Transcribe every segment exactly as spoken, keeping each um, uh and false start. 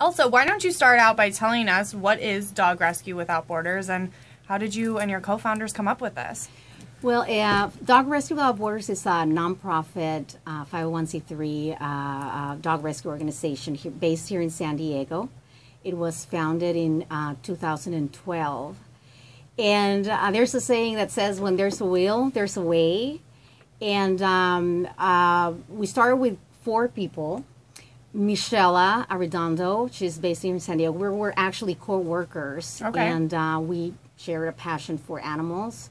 Also, why don't you start out by telling us what is Dog Rescue Without Borders, and how did you and your co-founders come up with this? Well, uh, Dog Rescue Without Borders is a nonprofit uh, five oh one c three uh, uh, dog rescue organization here, based here in San Diego. It was founded in uh, two thousand twelve. And uh, there's a saying that says, when there's a will, there's a way. And um, uh, we started with four people. Michela Arredondo, she's based here in San Diego. We were actually co-workers, okay. and uh, we shared a passion for animals.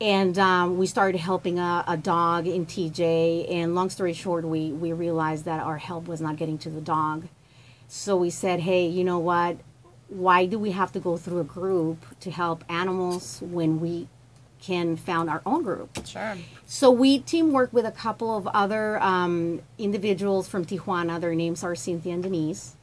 And um, we started helping a, a dog in T J, and long story short, we, we realized that our help was not getting to the dog. So we said, hey, you know what, why do we have to go through a group to help animals when we can found our own group? Sure. So we teamwork with a couple of other um, individuals from Tijuana. Their names are Cynthia and Denise.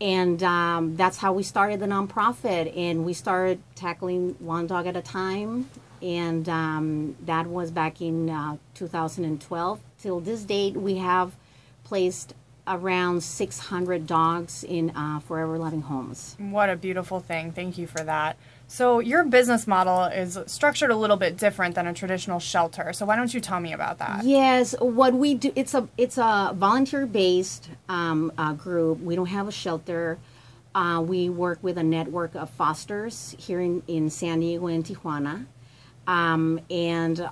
And um, that's how we started the nonprofit, and we started tackling one dog at a time. And um, that was back in uh, two thousand twelve. Till this date, we have placed around six hundred dogs in uh, forever loving homes. What a beautiful thing. Thank you for that. So your business model is structured a little bit different than a traditional shelter. So why don't you tell me about that? Yes, what we do, it's a, it's a volunteer-based um, uh, group. We don't have a shelter. Uh, we work with a network of fosters here in, in San Diego and Tijuana. Um, and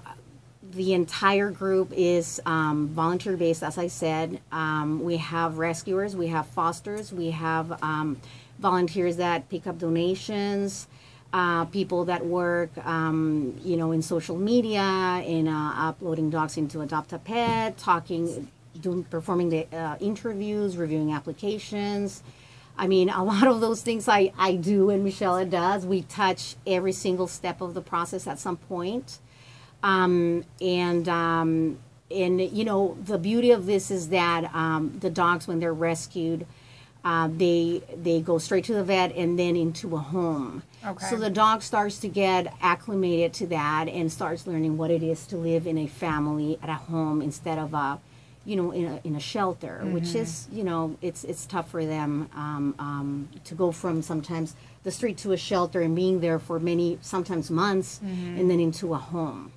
the entire group is um, volunteer-based, as I said. Um, we have rescuers, we have fosters, we have um, volunteers that pick up donations, uh, people that work, um, you know, in social media, in uh, uploading dogs into Adopt-a-Pet, talking, doing, performing the uh, interviews, reviewing applications. I mean, a lot of those things I, I do and Michela does. We touch every single step of the process at some point. Um, and, um, and you know, the beauty of this is that um, the dogs, when they're rescued, uh, they, they go straight to the vet and then into a home. Okay. So the dog starts to get acclimated to that and starts learning what it is to live in a family, at a home, instead of a, you know, in a, in a shelter, mm-hmm. which is, you know, it's it's tough for them um, um, to go from sometimes the street to a shelter and being there for many, sometimes months, mm-hmm. and then into a home.